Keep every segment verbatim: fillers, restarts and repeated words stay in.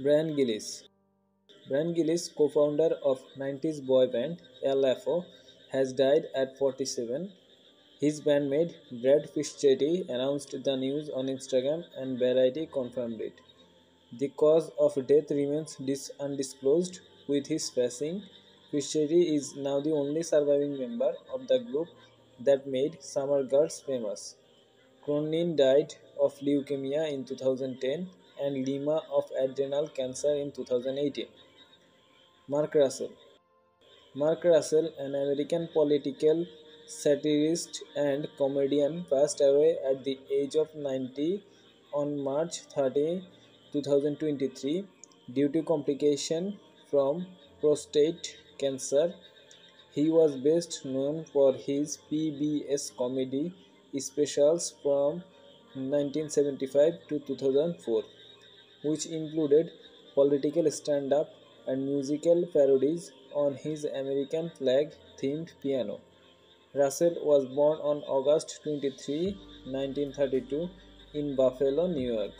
Brian Gillis. Brian Gillis, co-founder of nineties boy band L F O, has died at forty-seven. His bandmate Brad Fischetti announced the news on Instagram and Variety confirmed it. The cause of death remains dis- undisclosed. With his passing, Fischetti is now the only surviving member of the group that made Summer Girls famous. Cronin died of leukemia in two thousand ten and Lima of adrenal cancer in two thousand eighteen. Mark Russell. Mark Russell, an American political satirist and comedian, passed away at the age of ninety on March thirtieth, twenty twenty-three due to complications from prostate cancer. He was best known for his P B S comedy specials from nineteen seventy-five to two thousand four, which included political stand-up and musical parodies on his American flag-themed piano. Russell was born on August twenty-third, nineteen thirty-two in Buffalo, New York.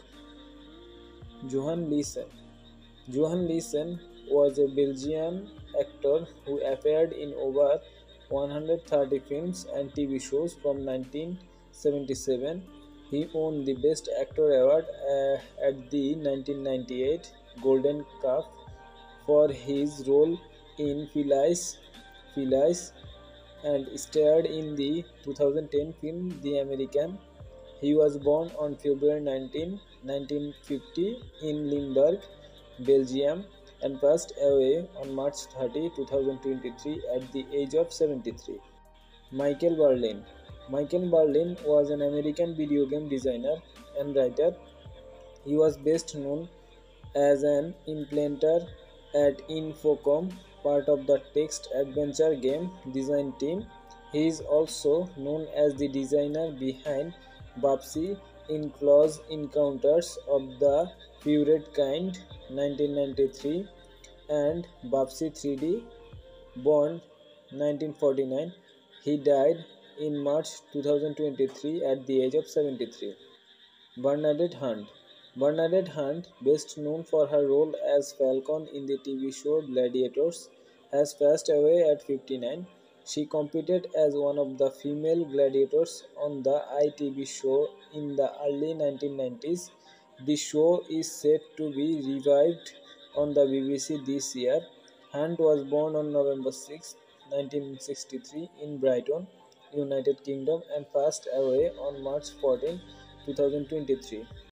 Johan Leysen. Johan Leysen was a Belgian actor who appeared in over one hundred thirty films and T V shows from nineteen seventy-seven. He won the Best Actor Award uh, at the nineteen ninety-eight Golden Cup for his role in Phyllis, Phyllis and starred in the two thousand ten film The American. He was born on February nineteenth, nineteen fifty in Limburg, Belgium, and passed away on March thirtieth, twenty twenty-three at the age of seventy-three. Michael Berlyn. Michael Berlyn was an American video game designer and writer. He was best known as an implementer at Infocom, part of the text adventure game design team. He is also known as the designer behind Bubsy in Close Encounters of the Purest Kind nineteen ninety-three and Bubsy three D Born nineteen forty-nine. He died in March twenty twenty-three at the age of seventy-three. Bernadette Hunt. Bernadette Hunt, best known for her role as Falcon in the T V show Gladiators, has passed away at fifty-nine. She competed as one of the female gladiators on the I T V show in the early nineteen nineties. The show is set to be revived on the B B C this year. Hunt was born on November sixth, nineteen sixty-three in Brighton, United Kingdom, and passed away on March fourteenth, twenty twenty-three